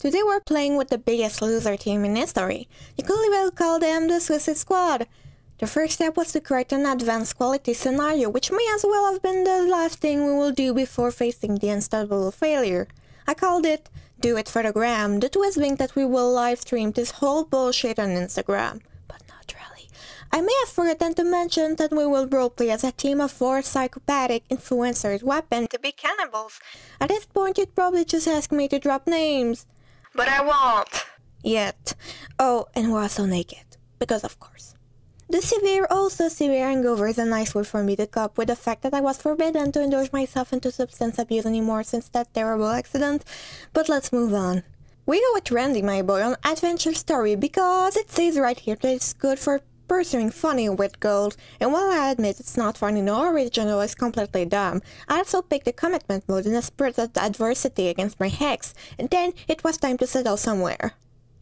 Today we're playing with the biggest loser team in history. You could even call them the Suicide Squad. The first step was to create an advanced quality scenario, which may as well have been the last thing we will do before facing the unstoppable failure. I called it Do It for the Gram, the twist being that we will live stream this whole bullshit on Instagram. But not really. I may have forgotten to mention that we will roleplay as a team of 4 psychopathic influencers weaponed to be cannibals. At this point you'd probably just ask me to drop names. But I won't. Yet. Oh, and we're also naked. Because of course. The severe hangover is a nice word for me to cope with the fact that I was forbidden to indulge myself into substance abuse anymore since that terrible accident, but let's move on. We go with Randy, my boy, on Adventure Story because it says right here that it's good for pursuing funny with gold, and while I admit it's not funny nor original, it's completely dumb. I also picked the commitment mode in a spirit of adversity against my hex, and then it was time to settle somewhere.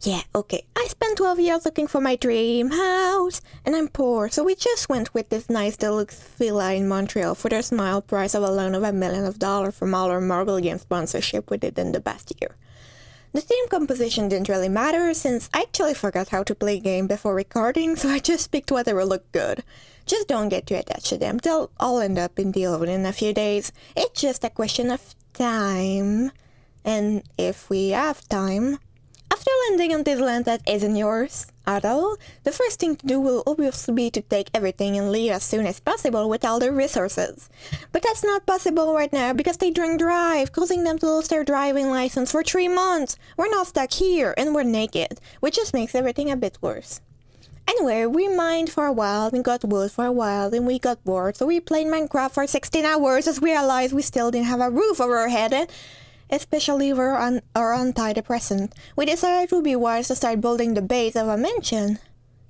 Yeah, okay, I spent 12 years looking for my dream house, and I'm poor, so we just went with this nice deluxe villa in Montreal for the small price of a loan of $1 million from all our Marvel game sponsorship we did in the past year. The team composition didn't really matter, since I actually forgot how to play a game before recording, so I just picked whatever looked good. Just don't get too attached to them, they'll all end up in the oven in a few days. It's just a question of time, and if we have time. After landing on this land that isn't yours at all, the first thing to do will obviously be to take everything and leave as soon as possible with all their resources. But that's not possible right now because they drink drive, causing them to lose their driving license for 3 months. We're not stuck here and we're naked, which just makes everything a bit worse. Anyway, we mined for a while and got wood for a while and we got bored, so we played Minecraft for 16 hours as we realized we still didn't have a roof over our head and especially for our antidepressant, we decided it would be wise to start building the base of a mansion.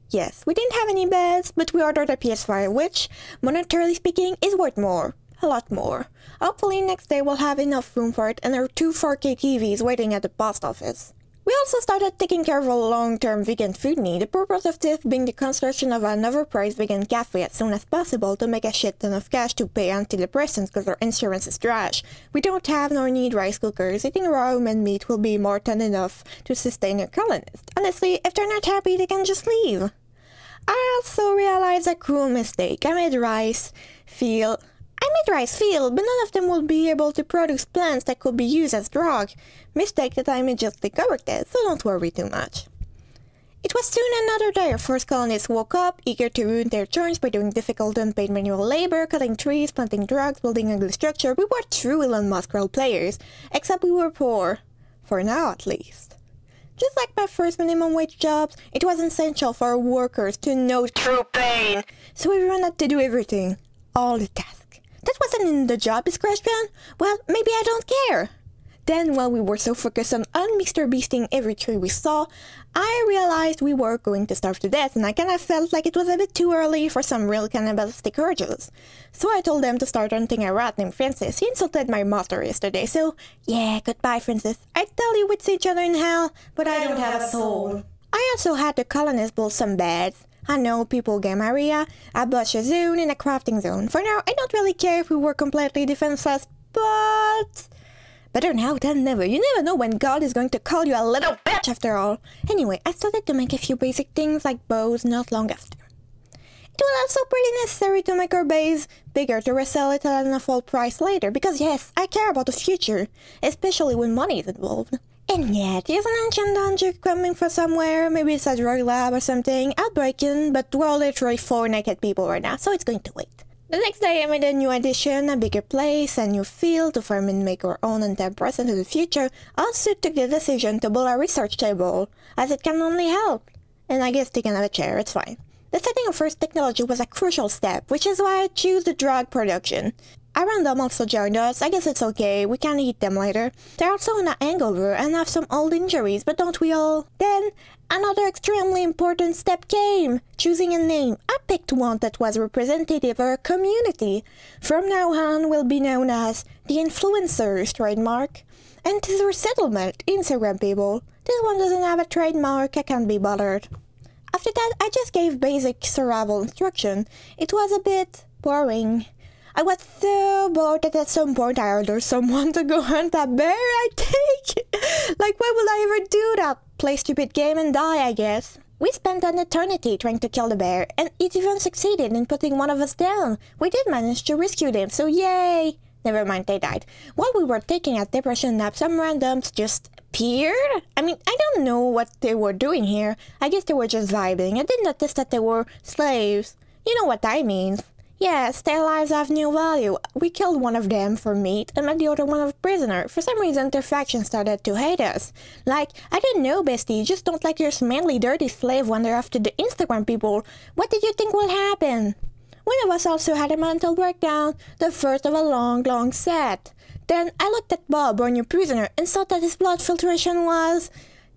Yes, we didn't have any beds, but we ordered a PS5, which, monetarily speaking, is worth more. A lot more. Hopefully next day we'll have enough room for it and our 2 4K TVs waiting at the post office. We also started taking care of a long-term vegan food need, the purpose of this being the construction of an overpriced vegan cafe as soon as possible to make a shit ton of cash to pay antidepressants because our insurance is trash. We don't have nor need rice cookers, eating raw human meat will be more than enough to sustain a colonist. Honestly, if they're not happy, they can just leave. I also realized a cruel mistake. I made rice field, but none of them will be able to produce plants that could be used as drug. Mistake that I immediately covered that, so don't worry too much. It was soon another day. Our first colonists woke up, eager to ruin their chores by doing difficult unpaid manual labor, cutting trees, planting drugs, building ugly structure. We were true Elon Musk role players, except we were poor. For now, at least. Just like my first minimum wage jobs, it was essential for our workers to know true pain, so everyone had to do everything. All the tasks. That wasn't in the job description? Well, maybe I don't care. Then, while we were so focused on Mr. Beasting every tree we saw, I realized we were going to starve to death and I kinda felt like it was a bit too early for some real cannibalistic urges. So I told them to start hunting a rat named Francis. He insulted my mother yesterday, so yeah, goodbye Francis. I tell you we'd see each other in hell, but I don't have a soul. I also had the colonists build some beds. I know people game area, a butcher zone, and a crafting zone. For now, I don't really care if we were completely defenseless, but better now than never. You never know when God is going to call you a little bitch after all. Anyway, I started to make a few basic things like bows not long after. It was also pretty necessary to make our base bigger to resell it at an affordable price later, because yes, I care about the future, especially when money is involved. And yet, there's an ancient dungeon coming from somewhere, maybe it's a drug lab or something, I'll break in, but we're literally 4 naked people right now, so it's going to wait. The next day I made a new addition, a bigger place, a new field to farm and make our own and then present to the future, also took the decision to build a research table, as it can only help. And I guess they can have a chair, it's fine. The setting of first technology was a crucial step, which is why I choose the drug production. A random also joined us, I guess it's okay, we can eat them later. They're also in a hangover and have some old injuries, but don't we all? Then, another extremely important step came, choosing a name. I picked one that was representative of our community. From now on, we'll be known as the Influencers trademark. And this is our settlement, Instagram people. This one doesn't have a trademark, I can't be bothered. After that, I just gave basic survival instruction. It was a bit boring. I was so bored that at some point I ordered someone to go hunt that bear, I think. Like, why would I ever do that? Play stupid game and die, I guess. We spent an eternity trying to kill the bear, and it even succeeded in putting one of us down. We did manage to rescue them, so yay! Never mind, they died. While we were taking a depression nap, some randoms just appeared? I mean, I don't know what they were doing here. I guess they were just vibing. I didn't notice that they were slaves. You know what I mean. Yes, their lives have no value. We killed one of them for meat and made the other one a prisoner. For some reason, their faction started to hate us. Like, I don't know, bestie, you just don't like your smelly, dirty slave when they're after the Instagram people. What did you think will happen? One of us also had a mental breakdown, the first of a long, long set. Then I looked at Bob, our new prisoner, and saw that his blood filtration was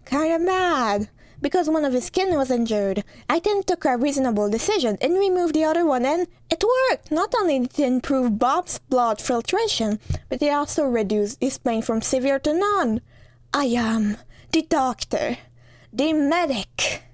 kinda bad, because one of his skin was injured. I then took a reasonable decision and removed the other one, and it worked! Not only did it improve Bob's blood filtration, but it also reduced his pain from severe to none. I am the doctor, the medic.